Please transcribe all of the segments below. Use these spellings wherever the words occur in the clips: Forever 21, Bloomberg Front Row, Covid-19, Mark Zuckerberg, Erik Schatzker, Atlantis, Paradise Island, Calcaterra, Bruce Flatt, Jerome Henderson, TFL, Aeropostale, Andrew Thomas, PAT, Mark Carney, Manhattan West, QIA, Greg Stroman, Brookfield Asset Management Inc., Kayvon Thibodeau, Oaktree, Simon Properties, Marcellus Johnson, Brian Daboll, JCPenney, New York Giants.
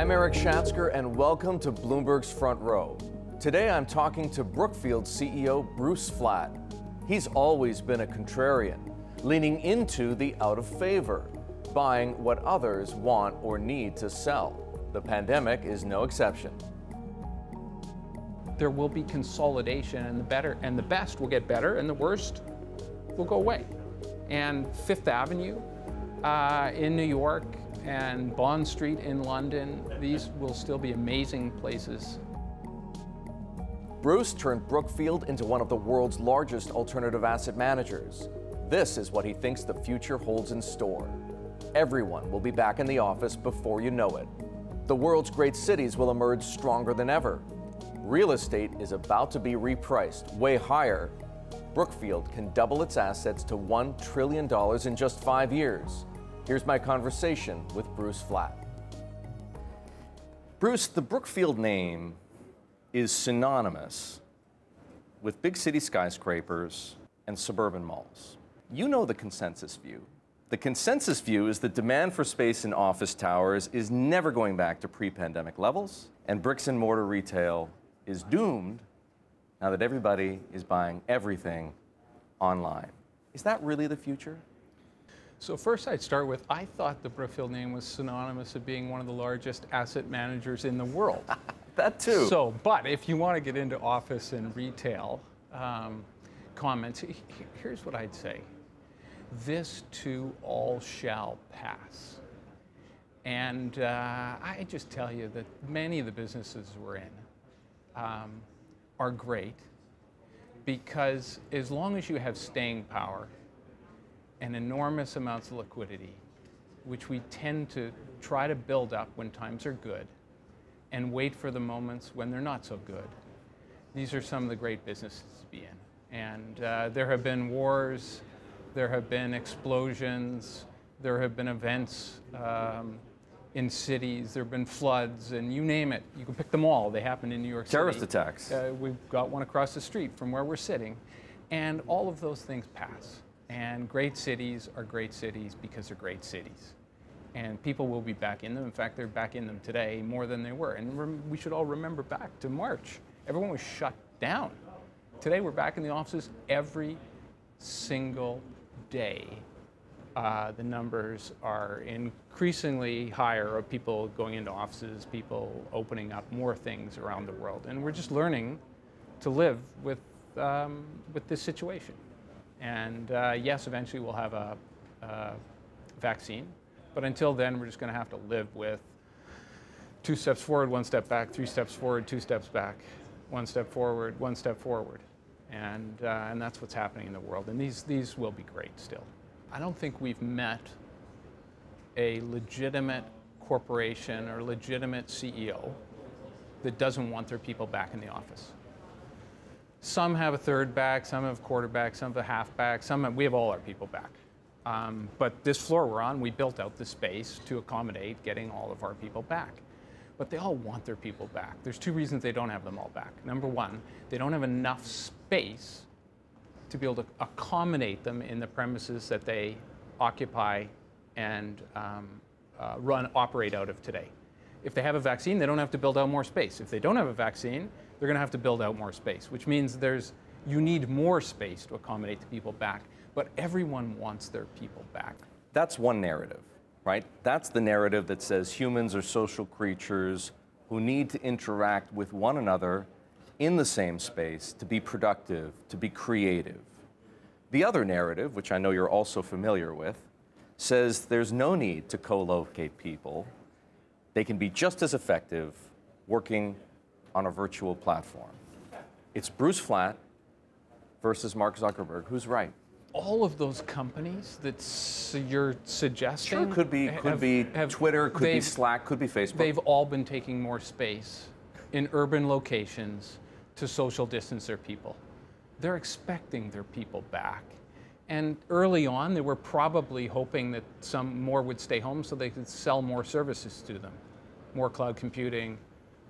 I'm Erik Schatzker, and welcome to Bloomberg's Front Row. Today I'm talking to Brookfield CEO Bruce Flatt. He's always been a contrarian, leaning into the out of favor, buying what others want or need to sell. The pandemic is no exception. There will be consolidation, and the best will get better, and the worst will go away. And Fifth Avenue in New York and Bond Street in London, these will still be amazing places. Bruce turned Brookfield into one of the world's largest alternative asset managers. This is what he thinks the future holds in store. Everyone will be back in the office before you know it. The world's great cities will emerge stronger than ever. Real estate is about to be repriced way higher. Brookfield can double its assets to $1 trillion in just 5 years. Here's my conversation with Bruce Flatt. Bruce, the Brookfield name is synonymous with big city skyscrapers and suburban malls. You know the consensus view. The consensus view is that demand for space in office towers is never going back to pre-pandemic levels, and bricks and mortar retail is doomed now that everybody is buying everything online. Is that really the future? So first I'd start with, I thought the Brookfield name was synonymous with being one of the largest asset managers in the world. That too. So, but if you want to get into office and retail comments, here's what I'd say. This too all shall pass. And I just tell you that many of the businesses we're in are great, because as long as you have staying power and enormous amounts of liquidity, which we tend to try to build up when times are good and wait for the moments when they're not so good, these are some of the great businesses to be in. And there have been wars, there have been explosions, there have been events in cities, there have been floods, and you name it. You can pick them all. They happened in New York City. Terrorist attacks. We've got one across the street from where we're sitting. And all of those things pass. And great cities are great cities because they're great cities. And people will be back in them. In fact, they're back in them today more than they were. And we should all remember back to March. Everyone was shut down. Today, we're back in the offices every single day. The numbers are increasingly higher of people going into offices, people opening up more things around the world. And we're just learning to live with this situation. And yes, eventually we'll have a vaccine. But until then, we're just going to have to live with 2 steps forward, 1 step back, 3 steps forward, 2 steps back, 1 step forward, 1 step forward. And that's what's happening in the world. And these will be great still. I don't think we've met a legitimate corporation or legitimate CEO that doesn't want their people back in the office. Some have a third back, some have a quarterback, some have a halfback, some have, we have all our people back. But this floor we're on, we built out the space to accommodate getting all of our people back. But they all want their people back. There's 2 reasons they don't have them all back. Number one, they don't have enough space to be able to accommodate them in the premises that they occupy and operate out of today. If they have a vaccine, they don't have to build out more space. If they don't have a vaccine, they're going to have to build out more space, which means you need more space to accommodate the people back. But everyone wants their people back. That's one narrative. Right? That's the narrative that says humans are social creatures who need to interact with one another in the same space to be productive, to be creative. The other narrative, which I know you're also familiar with, says there's no need to co-locate people. They can be just as effective working on a virtual platform. It's Bruce Flatt versus Mark Zuckerberg. Who's right? All of those companies that you're suggesting, sure, could be Twitter, could be Slack, could be Facebook. They've all been taking more space in urban locations to social distance their people. They're expecting their people back. And early on, they were probably hoping that some more would stay home so they could sell more services to them, more cloud computing,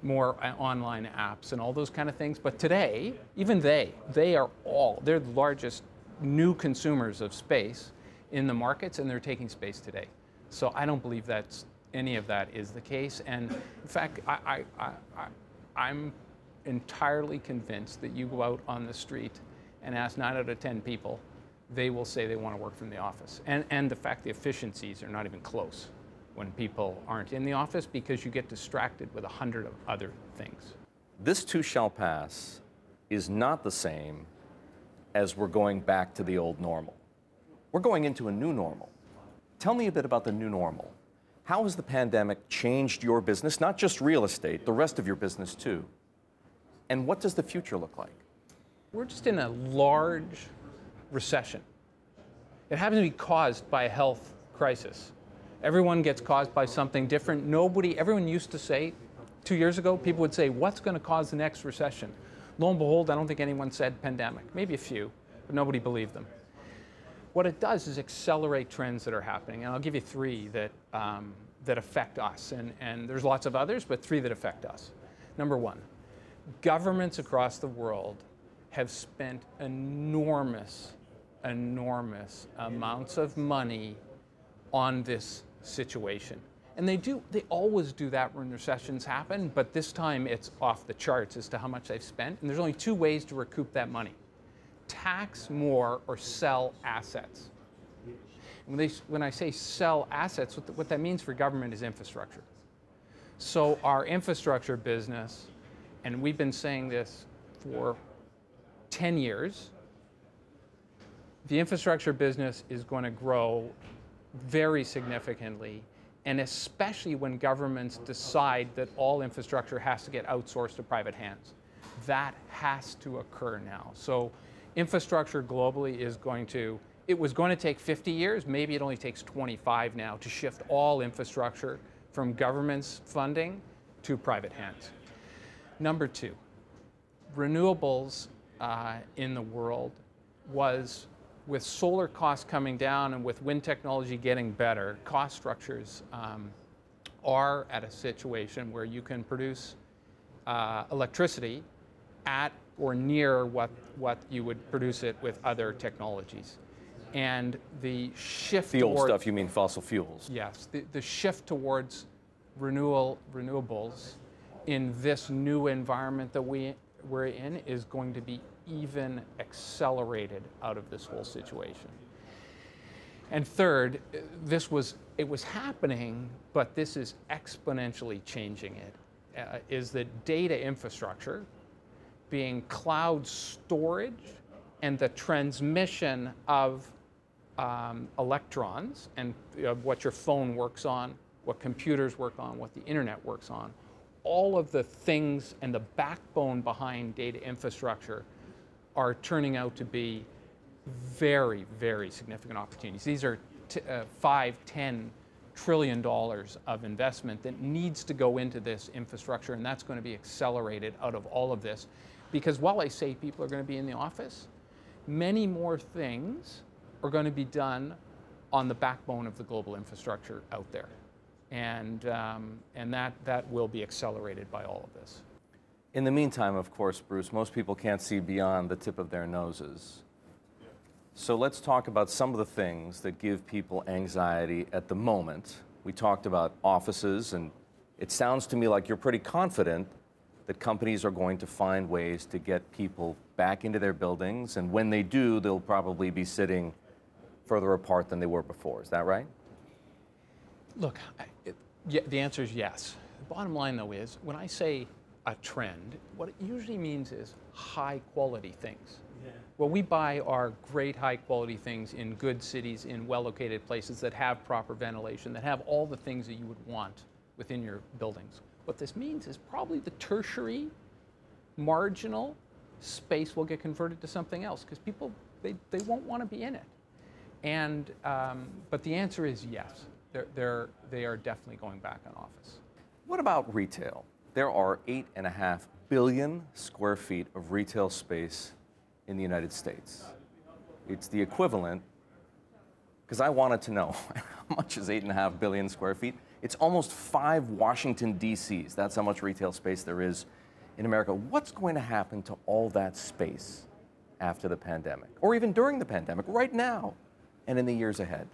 more online apps, and all those kind of things. But today, even they are all, they're the largest new consumers of space in the markets, and they're taking space today. So I don't believe that's any of that is the case. And in fact, I'm entirely convinced that you go out on the street and ask 9 out of 10 people, they will say they want to work from the office. And the fact the efficiencies are not even close when people aren't in the office, because you get distracted with 100 of other things. This too shall pass is not the same as we're going back to the old normal. We're going into a new normal. Tell me a bit about the new normal. How has the pandemic changed your business, not just real estate, the rest of your business too? And what does the future look like? We're just in a large recession. It happens to be caused by a health crisis. Everyone gets caused by something different. Everyone used to say, 2 years ago, people would say, what's going to cause the next recession? Lo and behold, I don't think anyone said pandemic. Maybe a few, but nobody believed them. What it does is accelerate trends that are happening. And I'll give you three that, that affect us. And there's lots of others, but three that affect us. Number one, governments across the world have spent enormous amounts of money on this situation. And they always do that when recessions happen, but this time it's off the charts as to how much they've spent. And there's only two ways to recoup that money: tax more or sell assets. When I say sell assets, what that means for government is infrastructure. So our infrastructure business, and we've been saying this for 10 years, the infrastructure business is going to grow very significantly, and especially when governments decide that all infrastructure has to get outsourced to private hands. That has to occur now. So infrastructure globally is going to, it was going to take 50 years, maybe it only takes 25 now to shift all infrastructure from government's funding to private hands. Number two, renewables in the world was, with solar costs coming down and with wind technology getting better, cost structures are at a situation where you can produce electricity at or near what you would produce it with other technologies. And the shift towards... The old stuff, you mean fossil fuels. Yes, the shift towards renewables in this new environment that we're in is going to be even accelerated out of this whole situation. And third, it was happening, but this is exponentially changing it, is the data infrastructure, being cloud storage and the transmission of electrons and what your phone works on, what computers work on, what the internet works on, all of the things and the backbone behind data infrastructure are turning out to be very, very significant opportunities. These are $5–10 trillion of investment that needs to go into this infrastructure, and that's going to be accelerated out of all of this. Because while I say people are going to be in the office, many more things are going to be done on the backbone of the global infrastructure out there. And that will be accelerated by all of this. In the meantime, of course, Bruce, most people can't see beyond the tip of their noses. So let's talk about some of the things that give people anxiety at the moment. We talked about offices, and it sounds to me like you're pretty confident that companies are going to find ways to get people back into their buildings, and when they do, they'll probably be sitting further apart than they were before. Is that right? Look, the answer is yes. The bottom line, though, is when I say a trend, what it usually means is high quality things. Yeah. Well, we buy our great high quality things in good cities, in well located places that have proper ventilation, that have all the things that you would want within your buildings. What this means is probably the tertiary marginal space will get converted to something else, because people, they won't want to be in it. And, but the answer is yes, they are definitely going back in office. What about retail? There are 8.5 billion square feet of retail space in the United States. It's the equivalent, because I wanted to know how much is 8.5 billion square feet. It's almost 5 Washington, D.C.s. That's how much retail space there is in America. What's going to happen to all that space after the pandemic, or even during the pandemic, right now, and in the years ahead?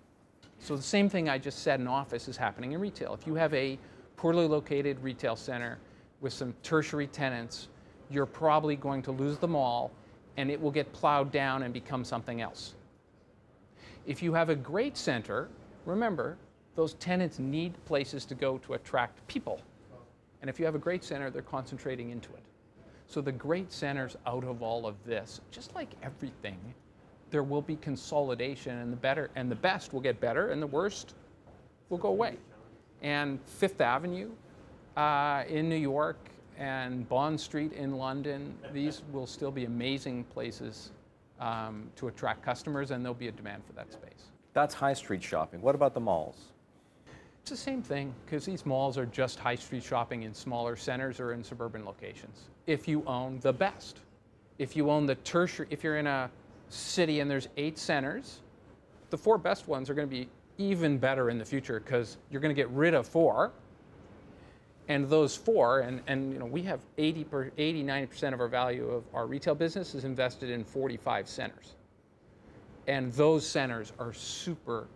So the same thing I just said in office is happening in retail. If you have a poorly located retail center with some tertiary tenants, you're probably going to lose them all, and it will get plowed down and become something else. If you have a great center, remember, those tenants need places to go to attract people. And if you have a great center, they're concentrating into it. So the great centers out of all of this, just like everything, there will be consolidation, and the better and the best will get better, and the worst will go away. And Fifth Avenue in New York and Bond Street in London, these will still be amazing places to attract customers, and there'll be a demand for that space. That's high street shopping. What about the malls? It's the same thing, because these malls are just high street shopping in smaller centers or in suburban locations. If you own the best, if you own the tertiary, if you're in a city and there's 8 centers, the 4 best ones are going to be even better in the future, because you're going to get rid of 4, and those 4, and you know, we have 80-90% of our value of our retail business is invested in 45 centers, and those centers are super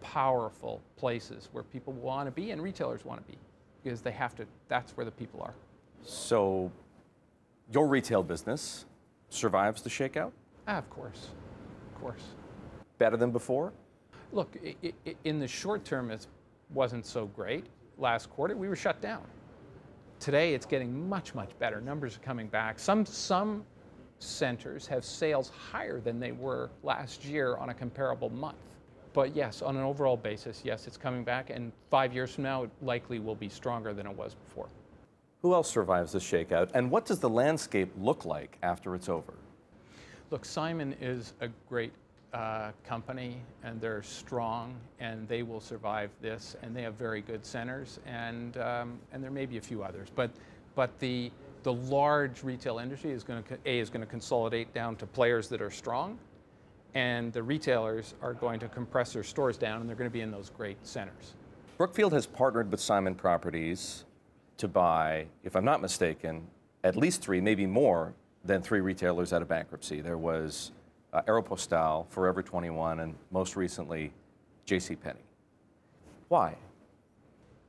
powerful places where people want to be and retailers want to be, because they have to, that's where the people are. So your retail business survives the shakeout? Of course, of course. Better than before? Look, in the short term, it wasn't so great. Last quarter, we were shut down. Today, it's getting much, much better. Numbers are coming back. Some centers have sales higher than they were last year on a comparable month. But yes, on an overall basis, yes, it's coming back, and 5 years from now, it likely will be stronger than it was before. Who else survives this shakeout, and what does the landscape look like after it's over? Look, Simon is a great company, and they're strong, and they will survive this, and they have very good centers, and there may be a few others, but the large retail industry is going to consolidate down to players that are strong, and the retailers are going to compress their stores down, and they're going to be in those great centers. Brookfield has partnered with Simon Properties to buy, if I'm not mistaken, at least 3, maybe more than 3 retailers out of bankruptcy. There was Aeropostale, Forever 21, and most recently, JCPenney. Why?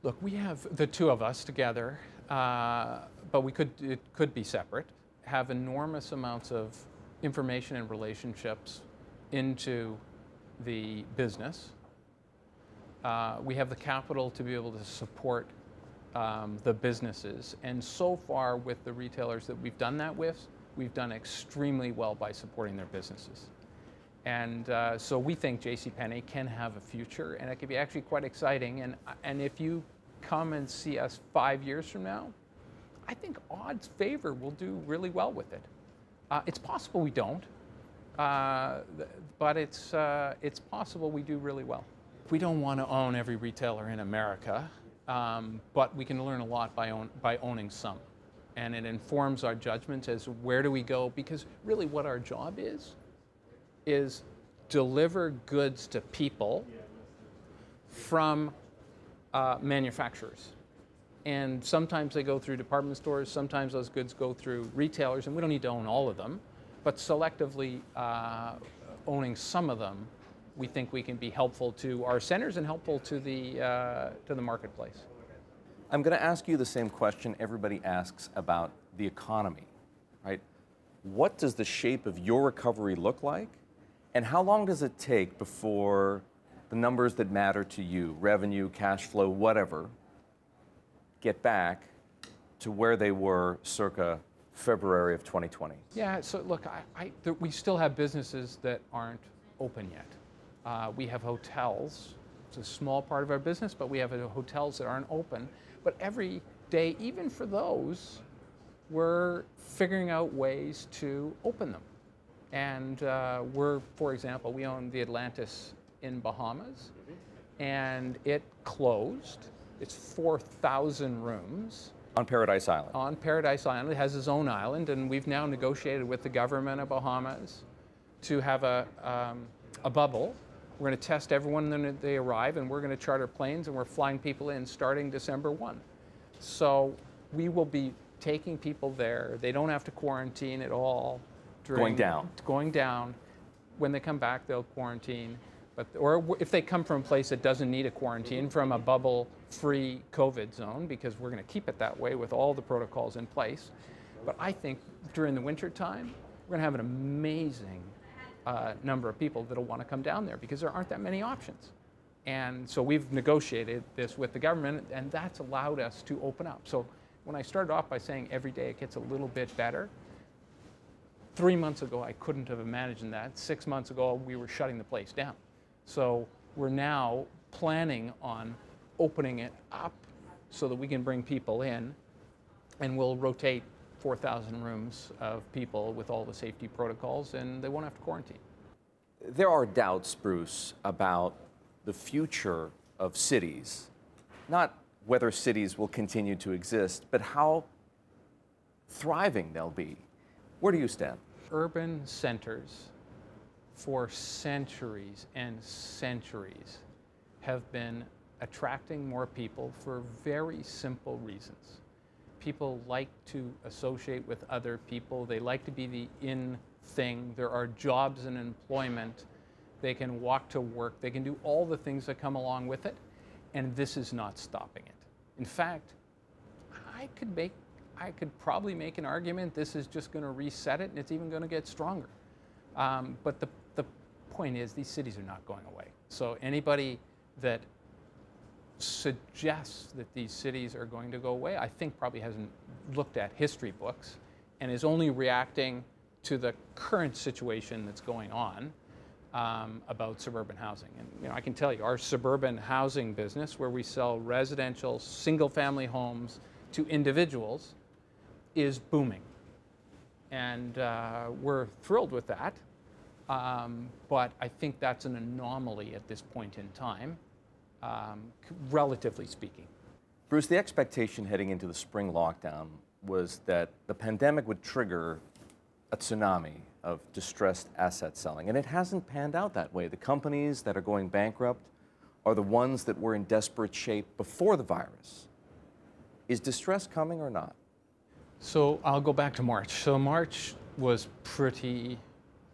Look, we have the 2 of us together, but it could be separate, have enormous amounts of information and relationships into the business. We have the capital to be able to support the businesses. And so far with the retailers that we've done that with, we've done extremely well by supporting their businesses. And so we think JCPenney can have a future, and it could be actually quite exciting. And if you come and see us 5 years from now, I think odds favor we'll do really well with it. It's possible we don't, but it's possible we do really well. We don't want to own every retailer in America, but we can learn a lot by owning some. And it informs our judgment as where do we go, because really what our job is deliver goods to people from manufacturers. And sometimes they go through department stores, sometimes those goods go through retailers, and we don't need to own all of them, but selectively owning some of them, we think we can be helpful to our centers and helpful to the marketplace. I'm going to ask you the same question everybody asks about the economy, right? What does the shape of your recovery look like, and how long does it take before the numbers that matter to you, revenue, cash flow, whatever, get back to where they were circa February of 2020? Yeah, so look, we still have businesses that aren't open yet. We have hotels. It's a small part of our business, but we have hotels that aren't open. But every day, even for those, we're figuring out ways to open them. And we're, for example, we own the Atlantis in Bahamas, and it closed. It's 4,000 rooms. On Paradise Island. On Paradise Island. It has its own island, and we've now negotiated with the government of Bahamas to have a bubble. We're going to test everyone when they arrive, and we're going to charter planes, and we're flying people in starting December 1. So we will be taking people there. They don't have to quarantine at all. Going down. When they come back, they'll quarantine. or if they come from a place that doesn't need a quarantine, from a bubble-free COVID zone, because we're going to keep it that way with all the protocols in place. But I think during the winter time, we're going to have an amazing number of people that'll want to come down there because there aren't that many options. And so we've negotiated this with the government, and that's allowed us to open up. So when I started off by saying every day it gets a little bit better, 3 months ago I couldn't have imagined that. 6 months ago we were shutting the place down. So we're now planning on opening it up so that we can bring people in, and we'll rotate 4,000 rooms of people with all the safety protocols, and they won't have to quarantine. There are doubts, Bruce, about the future of cities, not whether cities will continue to exist, but how thriving they'll be. Where do you stand? Urban centers for centuries and centuries have been attracting more people for very simple reasons. People like to associate with other people. They like to be the in thing. There are jobs and employment. They can walk to work. They can do all the things that come along with it. And this is not stopping it. In fact, I could probably make an argument this is just going to reset it, and it's even going to get stronger. But the point is, these cities are not going away. So anybody that suggests that these cities are going to go away, I think probably hasn't looked at history books and is only reacting to the current situation that's going on about suburban housing. And you know, I can tell you, our suburban housing business, where we sell residential single-family homes to individuals, is booming. And we're thrilled with that. But I think that's an anomaly at this point in time. Relatively speaking. Bruce, the expectation heading into the spring lockdown was that the pandemic would trigger a tsunami of distressed asset selling, and it hasn't panned out that way. The companies that are going bankrupt are the ones that were in desperate shape before the virus. Is distress coming or not? So I'll go back to March. So March was pretty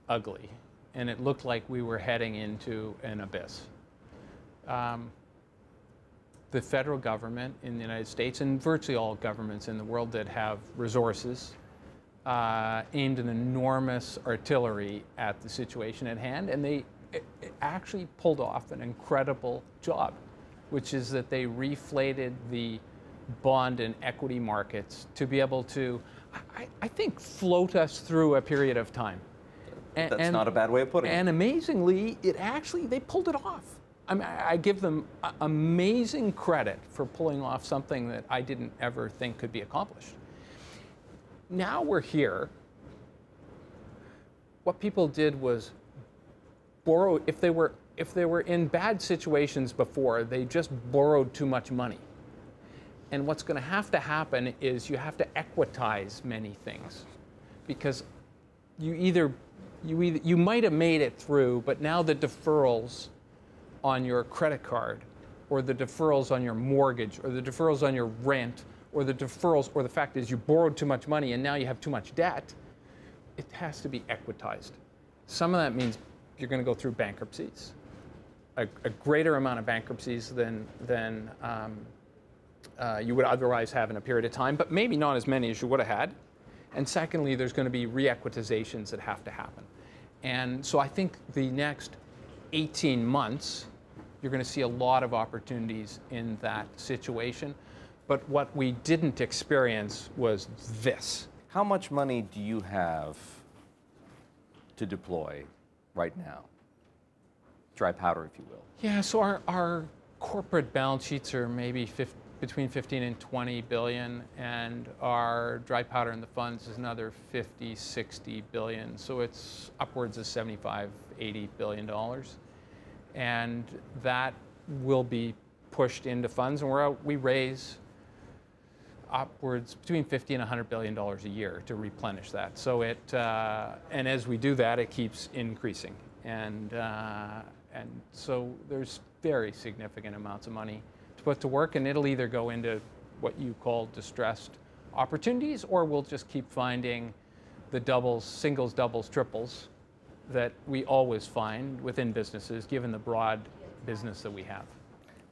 ugly, and it looked like we were heading into an abyss. The federal government in the United States, and virtually all governments in the world that have resources, aimed an enormous artillery at the situation at hand, and they actually pulled off an incredible job, which is that they reflated the bond and equity markets to be able to, I think, float us through a period of time. That's not a bad way of putting it. And amazingly, it actually, they pulled it off. I mean, I give them amazing credit for pulling off something that I didn't ever think could be accomplished. Now we're here. What people did was borrow. If they were in bad situations before, they just borrowed too much money. And what's going to have to happen is you have to equitize many things, because you might have made it through, but now the deferrals on your credit card, or the deferrals on your mortgage, or the deferrals on your rent, or the deferrals, or the fact is you borrowed too much money and now you have too much debt, it has to be equitized. Some of that means you're going to go through bankruptcies, a greater amount of bankruptcies than you would otherwise have in a period of time, but maybe not as many as you would have had. And secondly, there's going to be re-equitizations that have to happen. And so I think the next 18 months, you're going to see a lot of opportunities in that situation. But what we didn't experience was this. How much money do you have to deploy right now? Dry powder, if you will. Yeah, so our corporate balance sheets are maybe between 15 and 20 billion, and our dry powder in the funds is another 50, 60 billion. So it's upwards of 75, 80 billion dollars. And that will be pushed into funds, and we raise upwards between 50 and 100 billion dollars a year to replenish that. So it, and as we do that, it keeps increasing. And so there's very significant amounts of money to put to work, and it'll either go into what you call distressed opportunities, or we'll just keep finding the doubles, singles, doubles, triples that we always find within businesses, given the broad business that we have.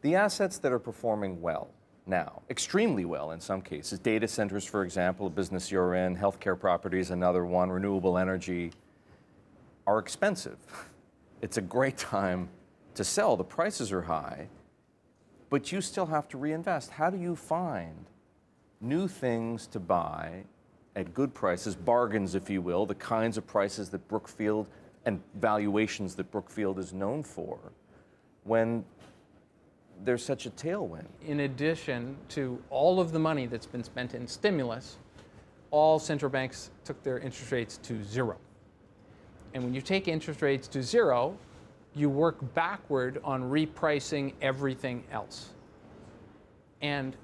The assets that are performing well now, extremely well in some cases, data centers, for example, a business you're in, healthcare properties, another one, renewable energy, are expensive. It's a great time to sell. The prices are high, but you still have to reinvest. How do you find new things to buy at good prices, bargains, if you will, the kinds of prices that Brookfield and valuations that Brookfield is known for, when there's such a tailwind? In addition to all of the money that's been spent in stimulus, all central banks took their interest rates to zero. And when you take interest rates to zero, you work backward on repricing everything else. And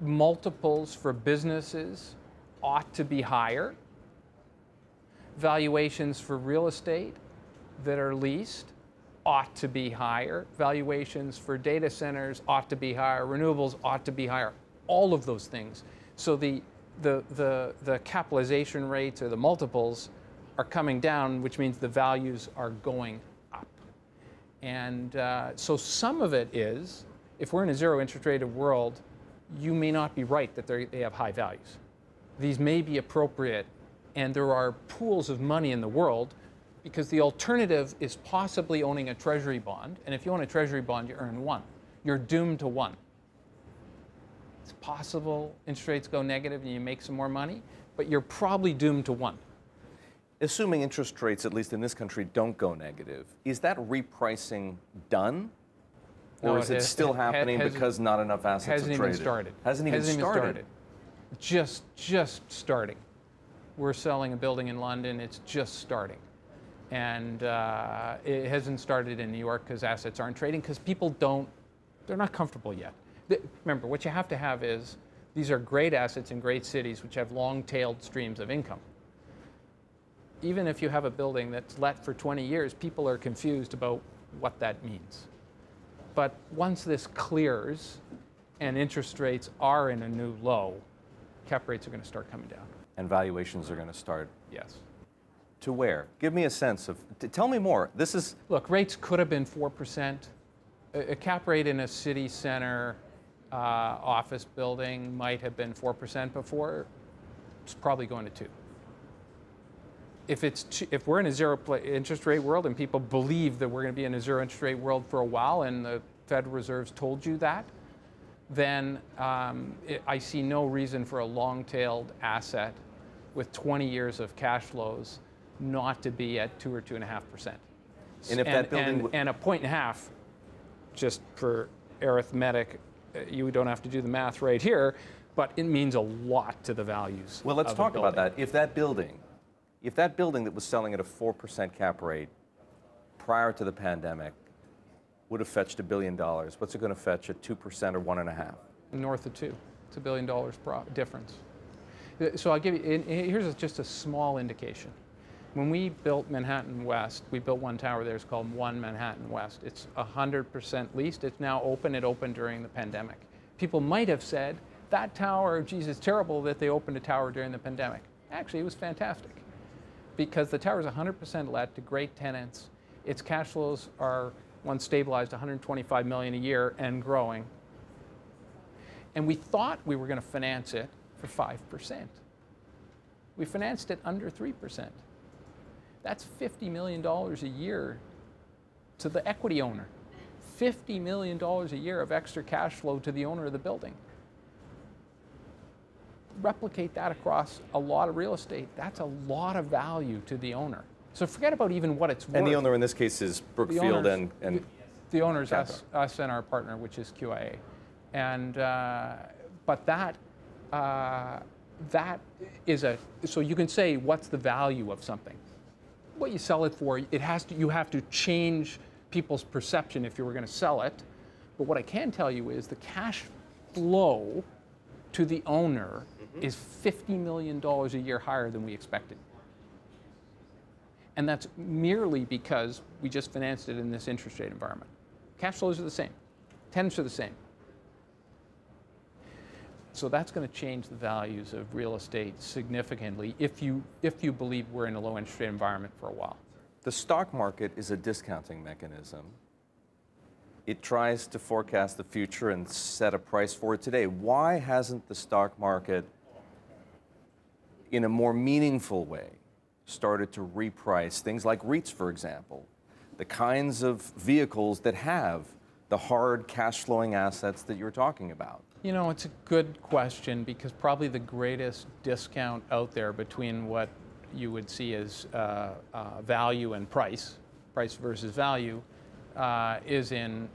multiples for businesses ought to be higher. Valuations for real estate that are leased ought to be higher. Valuations for data centers ought to be higher. Renewables ought to be higher. All of those things. So the capitalization rates or the multiples are coming down, which means the values are going up. And so some of it is, if we're in a zero interest rate world, you may not be right that they have high values. These may be appropriate, and there are pools of money in the world, because the alternative is possibly owning a treasury bond, and if you own a treasury bond, you earn one. You're doomed to one. It's possible interest rates go negative and you make some more money, but you're probably doomed to one. Assuming interest rates, at least in this country, don't go negative, is that repricing done? Or is it still happening because not enough assets are traded? Hasn't even started. Hasn't even started. Just starting. We're selling a building in London. It's just starting. And it hasn't started in New York because assets aren't trading, because people don't, they're not comfortable yet. Remember, what you have to have is, these are great assets in great cities which have long-tailed streams of income. Even if you have a building that's let for 20 years, people are confused about what that means. But once this clears and interest rates are in a new low, cap rates are going to start coming down. And valuations are going to start? Yes. To where? Give me a sense of, tell me more. This is... Look, rates could have been 4%. A cap rate in a city center office building might have been 4% before. It's probably going to 2%. If we're in a zero interest rate world, and people believe that we're going to be in a zero interest rate world for a while, and the Fed Reserve's told you that, then I see no reason for a long-tailed asset with 20 years of cash flows not to be at 2 or 2.5%. And if that building and a 1.5, just for arithmetic, you don't have to do the math right here, but it means a lot to the values. Well, let's talk about that. If that building that was selling at a 4% cap rate prior to the pandemic would have fetched $1 billion, what's it going to fetch at 2% or 1.5? North of 2. It's $1 billion difference. So I'll give you, here's just a small indication. When we built Manhattan West, we built one tower there, it's called One Manhattan West. It's 100% leased. It's now open. It opened during the pandemic. People might have said, that tower, geez, it's terrible that they opened a tower during the pandemic. Actually, it was fantastic, because the tower is 100% let to great tenants. Its cash flows are, once stabilized, $125 million a year and growing. And we thought we were going to finance it for 5%. We financed it under 3%. That's $50 million a year to the equity owner. $50 million a year of extra cash flow to the owner of the building. Replicate that across a lot of real estate. That's a lot of value to the owner. So forget about even what it's worth. And the owner in this case is Brookfield and the owners, us and our partner, which is QIA. And but that is a, so you can say, what's the value of something? What you sell it for, it has to, you have to change people's perception if you were going to sell it. But what I can tell you is the cash flow to the owner is $50 million a year higher than we expected. And that's merely because we just financed it in this interest rate environment. Cash flows are the same. Tenants are the same. So that's going to change the values of real estate significantly if you believe we're in a low interest rate environment for a while. The stock market is a discounting mechanism. It tries to forecast the future and set a price for it today. Why hasn't the stock market, in a more meaningful way, started to reprice things like REITs, for example, the kinds of vehicles that have the hard cash-flowing assets that you're talking about? You know, it's a good question, because probably the greatest discount out there between what you would see as value and price, price versus value, is in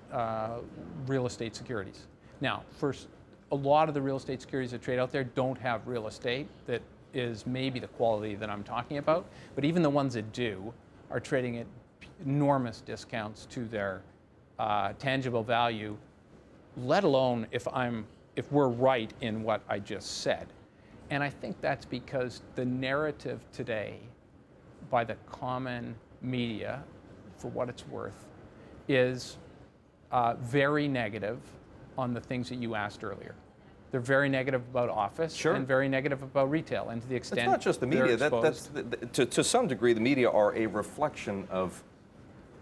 real estate securities. Now, first, a lot of the real estate securities that trade out there don't have real estate that is maybe the quality that I'm talking about, but even the ones that do are trading at enormous discounts to their tangible value, let alone if we're right in what I just said. And I think that's because the narrative today by the common media, for what it's worth, is very negative on the things that you asked earlier. They're very negative about office, sure, and very negative about retail. And to the extent it's not just the media, to some degree, the media are a reflection of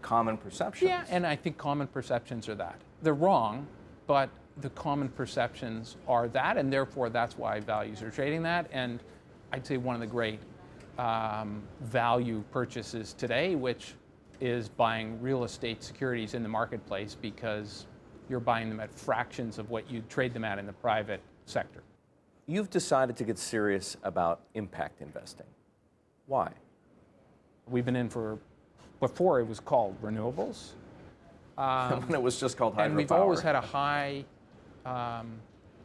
common perceptions. Yeah, and I think common perceptions are that. They're wrong, but the common perceptions are that, and therefore that's why values are trading that. And I'd say one of the great value purchases today, which is buying real estate securities in the marketplace, because you're buying them at fractions of what you'd trade them at in the private sector. You've decided to get serious about impact investing. Why? We've been in for, before it was called renewables. When it was just called hydropower. And we've always had a high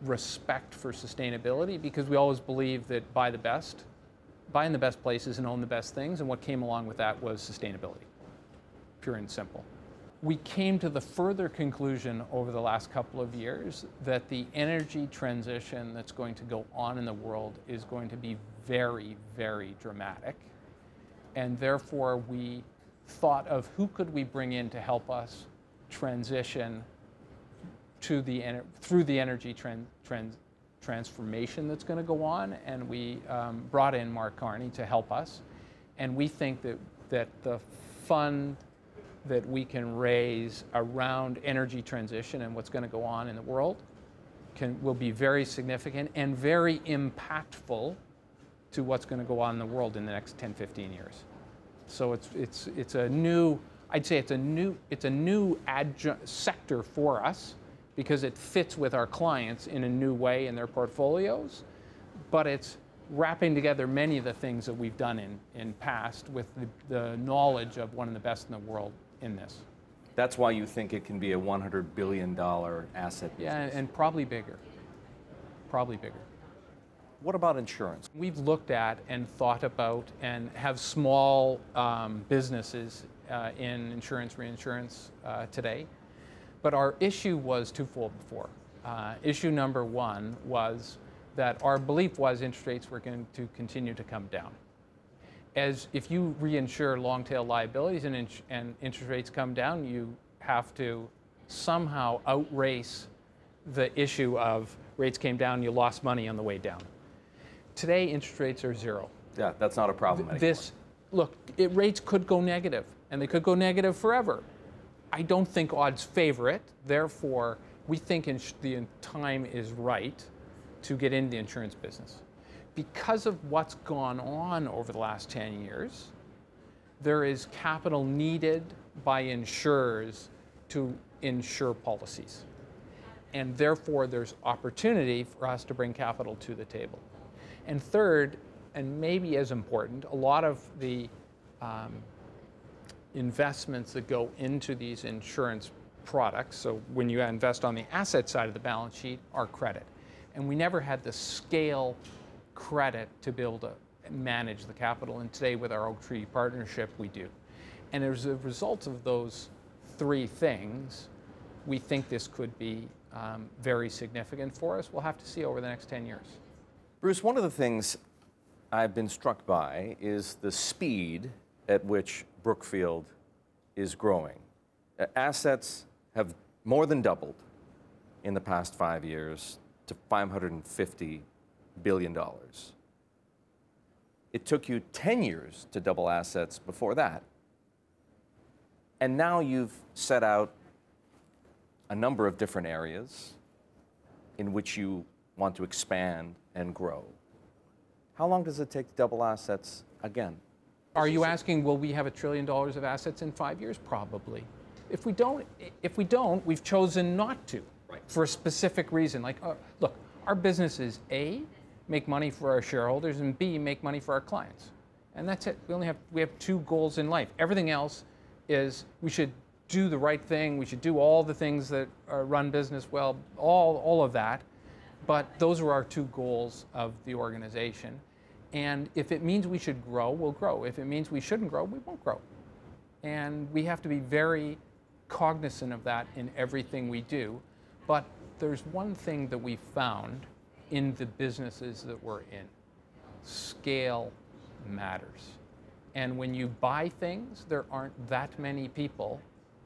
respect for sustainability, because we always believed that buy the best, buy in the best places and own the best things, and what came along with that was sustainability, pure and simple. We came to the further conclusion over the last couple of years that the energy transition that's going to go on in the world is going to be very, very dramatic. And therefore, we thought of who could we bring in to help us transition to through the energy transformation that's going to go on. And we brought in Mark Carney to help us. And we think that the fund that we can raise around energy transition and what's going to go on in the world will be very significant and very impactful to what's going to go on in the world in the next 10, 15 years. So it's a new, I'd say it's a new sector for us, because it fits with our clients in a new way in their portfolios, but it's wrapping together many of the things that we've done in past with the knowledge of one of the best in the world in this. That's why you think it can be a $100 billion asset business. Yeah, and probably bigger. Probably bigger. What about insurance? We've looked at and thought about and have small businesses in insurance, reinsurance today. But our issue was twofold before. Issue number one was that our belief was interest rates were going to continue to come down. As if you reinsure long-tail liabilities and interest rates come down, you have to somehow outrace the issue of rates came down, you lost money on the way down. Today, interest rates are zero. Yeah, that's not a problem anymore. Rates could go negative, and they could go negative forever. I don't think odds favor it. Therefore, we think the time is right to get into the insurance business. Because of what's gone on over the last 10 years, there is capital needed by insurers to insure policies. And therefore, there's opportunity for us to bring capital to the table. And third, and maybe as important, a lot of the investments that go into these insurance products, so when you invest on the asset side of the balance sheet, are credit. And we never had the scale credit to be able to manage the capital. And today, with our Oaktree partnership, we do. And as a result of those three things, we think this could be very significant for us. We'll have to see over the next 10 years. Bruce, one of the things I've been struck by is the speed at which Brookfield is growing. Assets have more than doubled in the past 5 years. to $550 billion. It took you 10 years to double assets before that. And now you've set out a number of different areas in which you want to expand and grow. How long does it take to double assets again? Are you asking, will we have $1 trillion of assets in 5 years? Probably. If we don't, we've chosen not to, right, for a specific reason. Like, look, our business is A, make money for our shareholders, and B, make money for our clients. And that's it. We have two goals in life. Everything else is we should do the right thing. We should do all the things that run business well, all of that. But those are our two goals of the organization. And if it means we should grow, we'll grow. If it means we shouldn't grow, we won't grow. And we have to be very cognizant of that in everything we do. But there's one thing that we found in the businesses that we're in. Scale matters. And when you buy things, there aren't that many people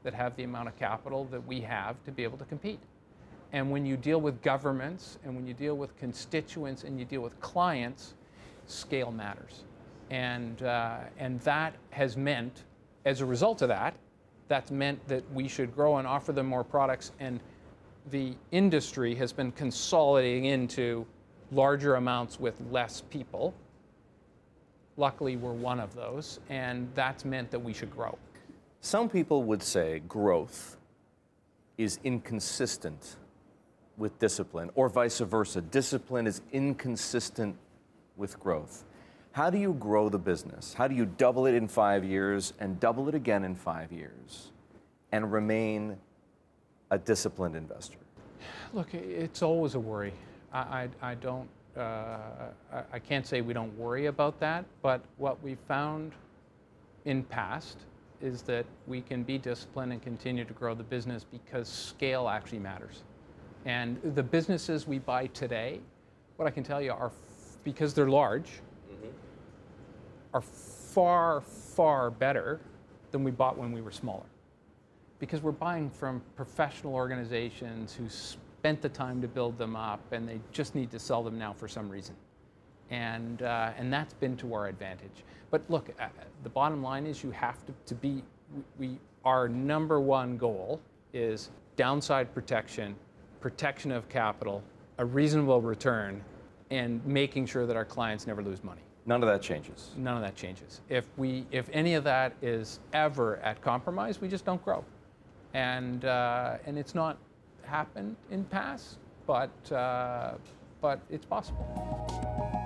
that have the amount of capital that we have to be able to compete. And when you deal with governments, and when you deal with constituents, and you deal with clients, scale matters. And that has meant, as a result of that, that's meant that we should grow and offer them more products. And the industry has been consolidating into larger amounts with less people. Luckily, we're one of those. And that's meant that we should grow. Some people would say growth is inconsistent with discipline, or vice versa. Discipline is inconsistent with growth. How do you grow the business? How do you double it in 5 years and double it again in 5 years and remain a disciplined investor? Look, it's always a worry. I can't say we don't worry about that, but what we found in past is that we can be disciplined and continue to grow the business because scale actually matters. And the businesses we buy today, what I can tell you are, because they're large, are far, far better than we bought when we were smaller. Because we're buying from professional organizations who spent the time to build them up, and they just need to sell them now for some reason. And that's been to our advantage. But look, the bottom line is you have our number one goal is downside protection, protection of capital, a reasonable return, and making sure that our clients never lose money. None of that changes. None of that changes. If any of that is ever at compromise, we just don't grow. And it's not happened in past, but it's possible.